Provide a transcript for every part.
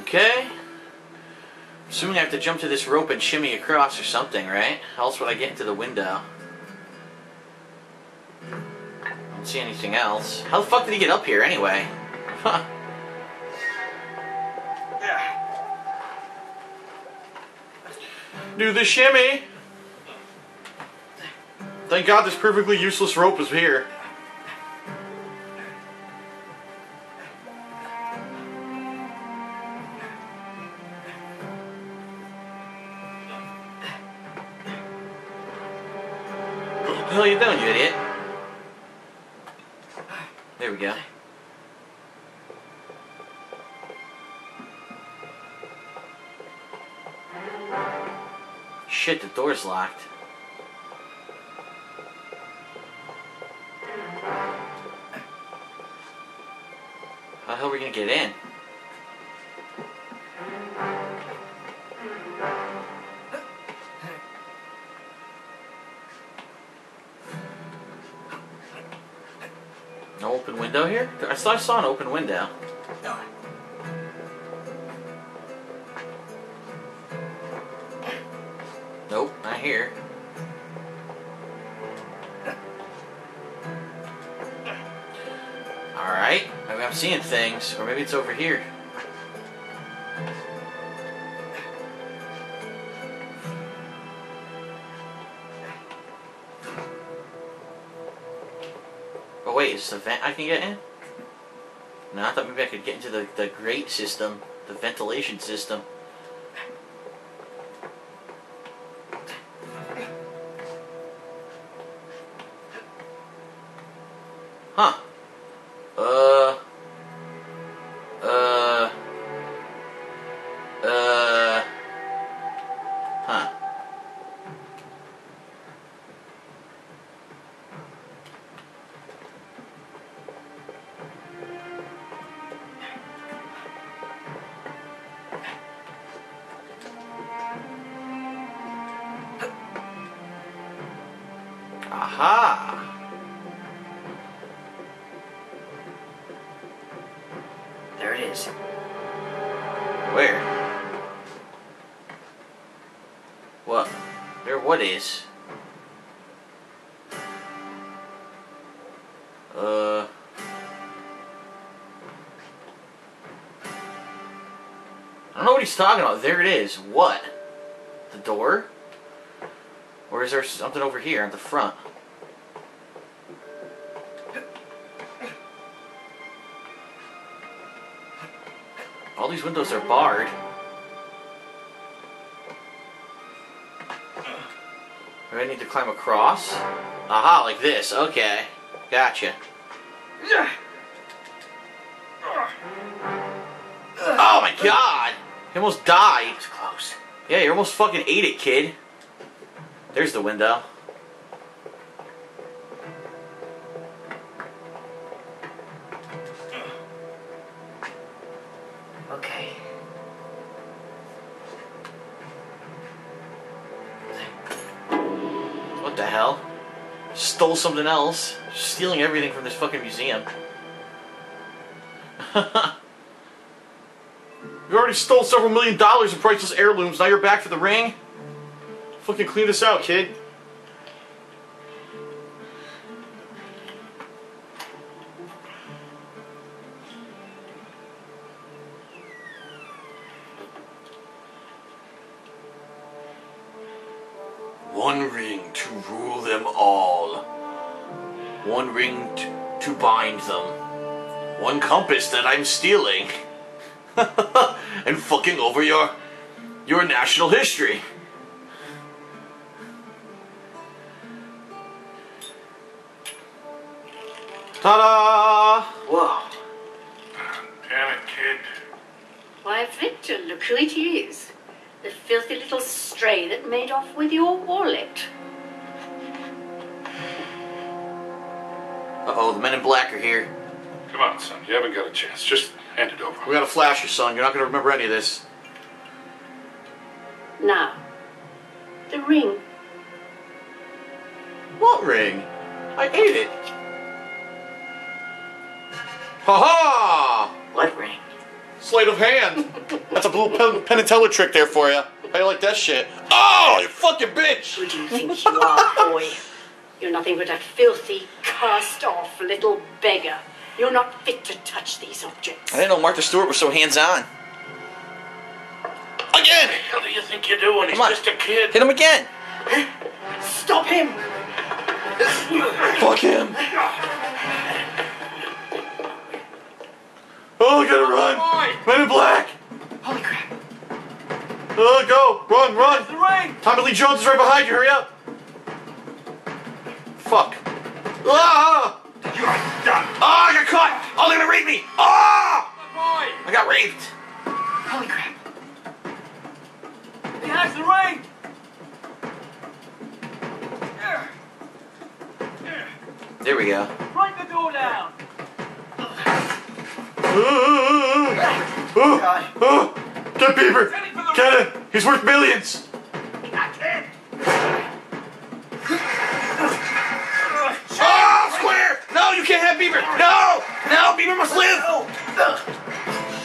Okay. I'm assuming I have to jump to this rope and shimmy across or something, right? How else would I get into the window? I don't see anything else. How the fuck did he get up here anyway? Huh. Do the shimmy! Thank God this perfectly useless rope is here. What the hell are you doing, you idiot? There we go. Shit, the door's locked. How the hell are we gonna get in? No open window here? I thought I saw an open window. No. Nope, not here. Alright, maybe I'm seeing things, or maybe it's over here. Oh wait, is the vent I can get in? No, I thought maybe I could get into the grate system, the ventilation system. Huh. Huh. Aha! There it is. Where? What? There what is? I don't know what he's talking about. There it is. What? The door? Or is there something over here at the front? All these windows are barred. Do I need to climb across? Aha, like this. Okay. Gotcha. Oh my god! He almost died. It's close. Yeah, you almost fucking ate it, kid. There's the window. Okay. What the hell? Stole something else. Stealing everything from this fucking museum. You already stole several $1,000,000 in priceless heirlooms. Now you're back for the ring? Fucking clean this out, kid. One ring to rule them all. One ring to bind them. One compass that I'm stealing. And fucking over your national history. Ta-da! Whoa. Damn it, kid. Why, Victor, look who it is. The filthy little stray that made off with your wallet. Uh-oh, the men in black are here. Come on, son. You haven't got a chance. Just hand it over. We got a flasher, son. You're not going to remember any of this. Now, the ring. What ring? I ate it. Ha-ha! What ring? Sleight of hand. That's a little Penn and Teller trick there for you. How you like that shit? Oh, you fucking bitch! Who do you think you are, boy? You're nothing but a filthy, cast-off little beggar. You're not fit to touch these objects. I didn't know Martha Stewart was so hands-on. Again! What do you think you're doing? He's just a kid. Hit him again! Stop him! Fuck him! Oh, I gotta run! Boy. Men in black! Holy crap! Oh, go! Run, run! There's the ring. Tommy Lee Jones is right behind you. Hurry up! Fuck! Ah! You are done! Oh, I got caught! Oh, they're gonna rape me! Ah! Oh! Boy! I got raped! Holy crap! He has the ring! There we go. Break the door down! Get Bieber! Get him! He's worth millions! Oh, Square! No, you can't have Bieber! No! No, Bieber must live!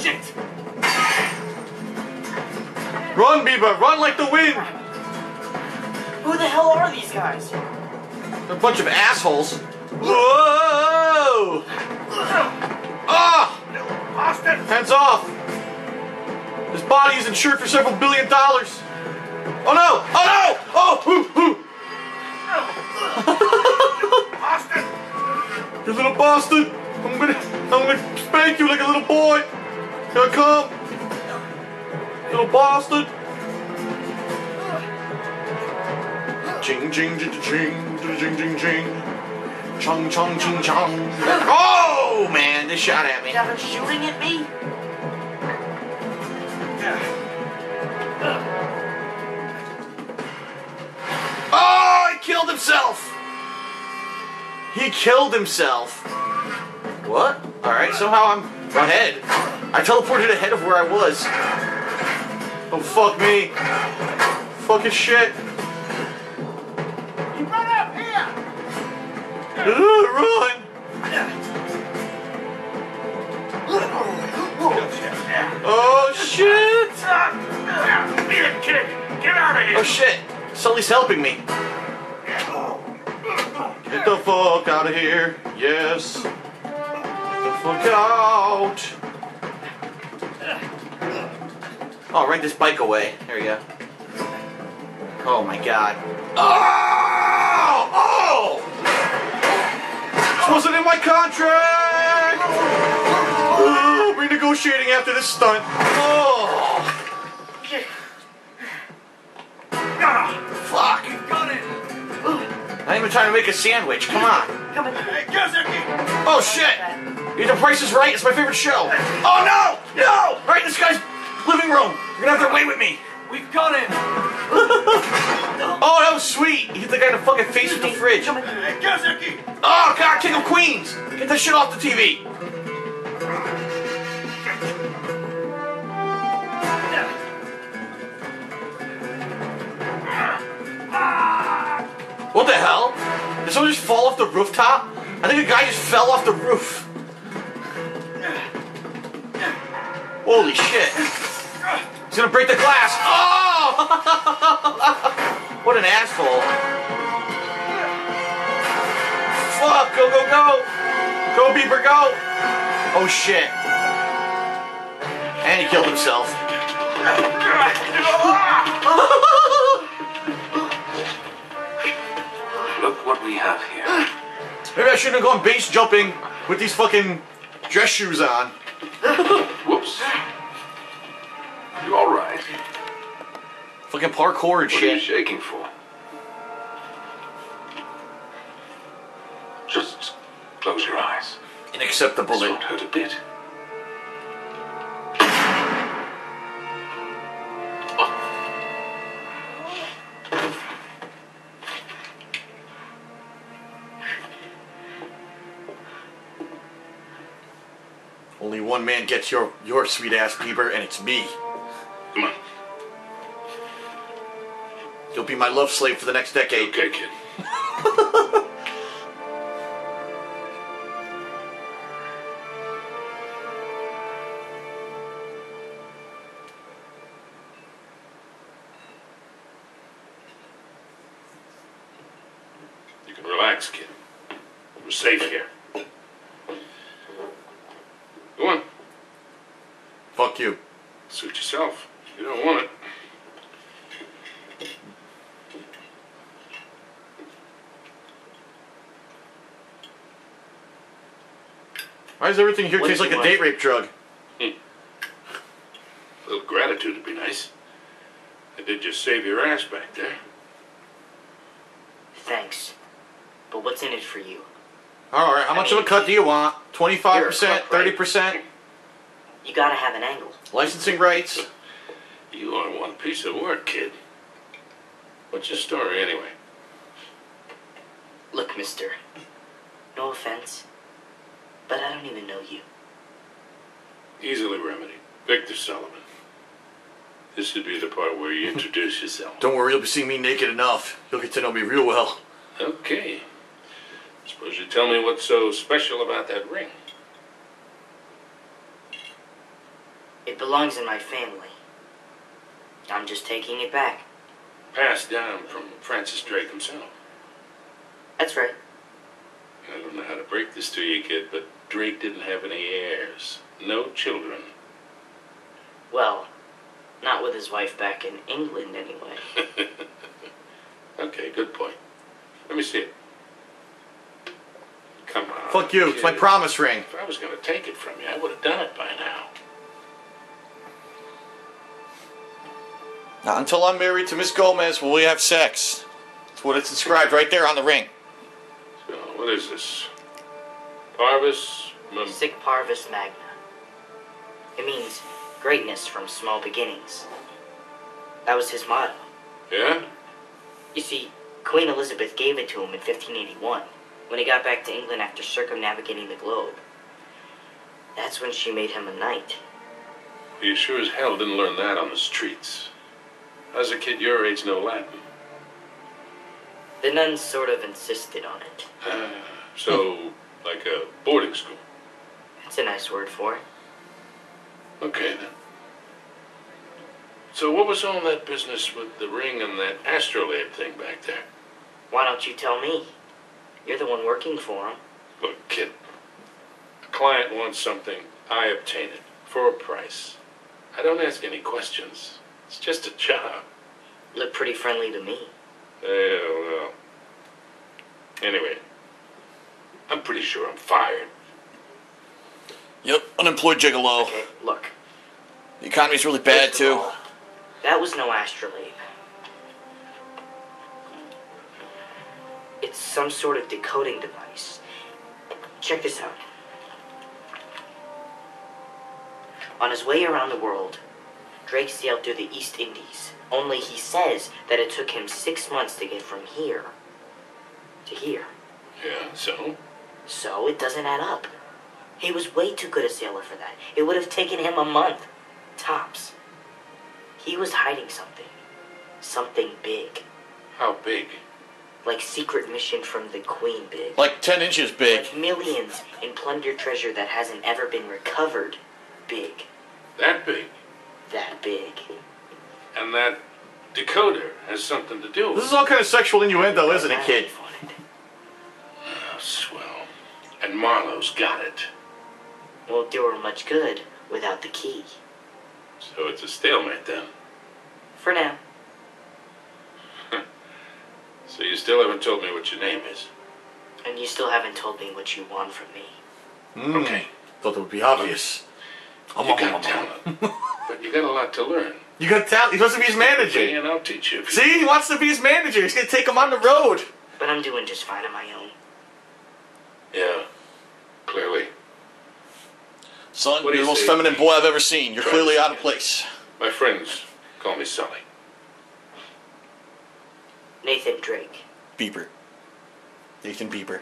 Shit! Run, Bieber! Run like the wind! Who the hell are these guys? They're a bunch of assholes. Whoa! Ah! Austin! Hands off! His body is insured for several $1 billion. Oh no! Oh no! Oh! Ooh, ooh. Austin! You little bastard! I'm gonna spank you like a little boy! Here I come! Little bastard! Ching, ching, ching, ching, ching, ching, ching. Chung, chung, chung, chung. Oh, man, they shot at me. They're shooting at me? Oh, he killed himself. He killed himself. What? All right, somehow I'm ahead. I teleported ahead of where I was. Oh, fuck me. Fucking shit. Run! Oh shit! Get out of here! Oh shit! Sully's helping me. Get the fuck out of here! Yes. Get the fuck out! Oh, ride this bike away. There we go. Oh my god! Oh! Oh! Wasn't in my contract! Oh, renegotiating after this stunt. Oh! Fuck! Not even trying to make a sandwich, come on. Oh shit! The Price is Right, it's my favorite show. Oh no! No! Right in this guy's living room! You're gonna have to wait with me! We've got him! Oh, that was sweet! He hit the guy in the fucking face with the fridge. Oh, God, King of Queens! Get that shit off the TV! What the hell? Did someone just fall off the rooftop? I think a guy just fell off the roof. Holy shit. He's gonna break the glass. Oh! What an asshole. Fuck, go, go, go. Go, Bieber, go. Oh, shit. And he killed himself. Look what we have here. Maybe I shouldn't have gone base jumping with these fucking dress shoes on. Whoops. You alright? Fucking parkour and shit. What are you shaking for? Just close your eyes. And accept the bullet. It won't hurt a bit. Oh. Only one man gets your sweet ass, Bieber, and it's me. You'll be my love slave for the next decade. Okay, kid. Mexican. We're safe here. Go on. Fuck you. Suit yourself. You don't want it. Why does everything here taste like a date rape drug? A little gratitude would be nice. I did just save your ass back there. Thanks. But what's in it for you? Alright, how much of a cut do you want? 25%? 30%? You gotta have an angle. Licensing rights? You are one piece of work, kid. What's your story, anyway? Look, mister. No offense. But I don't even know you. Easily remedied. Victor Sullivan. This would be the part where you introduce yourself. Don't worry, you'll be seeing me naked enough. You'll get to know me real well. Okay. Suppose you tell me what's so special about that ring. It belongs in my family. I'm just taking it back. Passed down from Francis Drake himself. That's right. I don't know how to break this to you, kid, but Drake didn't have any heirs. No children. Well, not with his wife back in England, anyway. Okay, good point. Let me see it. Come on. Fuck you, kid. It's my promise ring. If I was going to take it from you, I would have done it by now. Not until I'm married to Miss Gomez will we have sex. That's what it's inscribed right there on the ring. So, what is this? Parvis? Sic Parvis Magna. It means greatness from small beginnings. That was his motto. Yeah? You see, Queen Elizabeth gave it to him in 1581, when he got back to England after circumnavigating the globe. That's when she made him a knight. You sure as hell didn't learn that on the streets. As a kid your age, no Latin. The nuns sort of insisted on it. So, like a boarding school? That's a nice word for it. Okay, then. So what was all that business with the ring and that astrolabe thing back there? Why don't you tell me? You're the one working for him. Look, kid. A client wants something, I obtain it, for a price. I don't ask any questions. It's just a job. Looked pretty friendly to me. Yeah, well. Anyway, I'm pretty sure I'm fired. Yep, unemployed gigolo. Okay, look. The economy's really bad, too. That was no astrolabe. It's some sort of decoding device. Check this out. On his way around the world, Drake sailed through the East Indies. Only he says that it took him 6 months to get from here to here. Yeah, so? So it doesn't add up. He was way too good a sailor for that. It would have taken him a month. Tops. He was hiding something. Something big. How big? Like secret mission from the Queen big. Like 10 inches big. Like millions in plundered treasure that hasn't ever been recovered big. That big? That big. And that decoder has something to do with it. This is all kind of sexual innuendo, isn't it, kid? Oh, swell. And Marlowe's got it. Won't do her much good without the key. So it's a stalemate, then? For now. So you still haven't told me what your name is? And you still haven't told me what you want from me. Okay. Thought it would be obvious. You got talent. But you got a lot to learn. You got talent? He wants to be his manager. Okay, and I'll teach you. See? He wants to be his manager. He's going to take him on the road. But I'm doing just fine on my own. Yeah. Clearly. Son, you're the most feminine boy I've ever seen. You're clearly out of place. My friends call me Sully. Nathan Drake. Bieber. Nathan Bieber.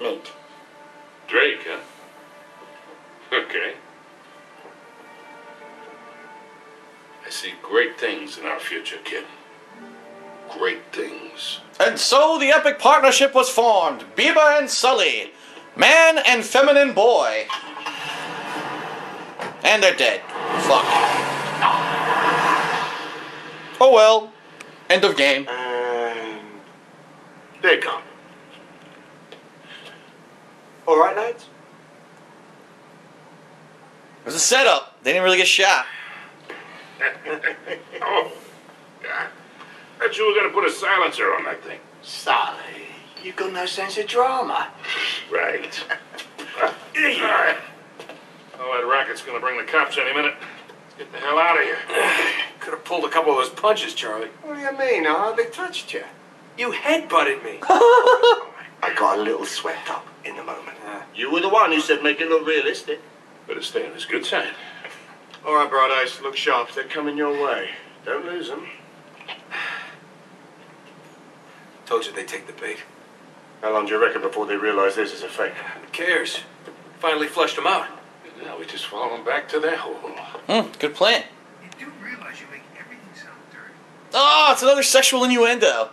Nate. Drake, huh? Okay. I see great things in our future, kid. Great things. And so the epic partnership was formed. Bieber and Sully. Man and feminine boy. And they're dead. Fuck. Oh well. End of game. They're gone. Alright, Knights? It was a setup. They didn't really get shot. Oh. Yeah. I thought you were going to put a silencer on that thing. Sorry. You got no sense of drama. Right. Alright. Oh, that rocket's going to bring the cops any minute. Let's get the hell out of here. Could have pulled a couple of those punches, Charlie. What do you mean? Huh? They touched you. You headbutted me. I got a little swept up in the moment. You were the one who said make it look realistic. Better stay on his good side. All right, Broad Ice, look sharp. They're coming your way. Don't lose them. Told you they'd take the bait. How long do you reckon before they realize this is a fake? Who cares? Finally flushed them out. Now we just follow them back to their hole. Good plan. You do realize you make everything sound dirty. Oh, it's another sexual innuendo.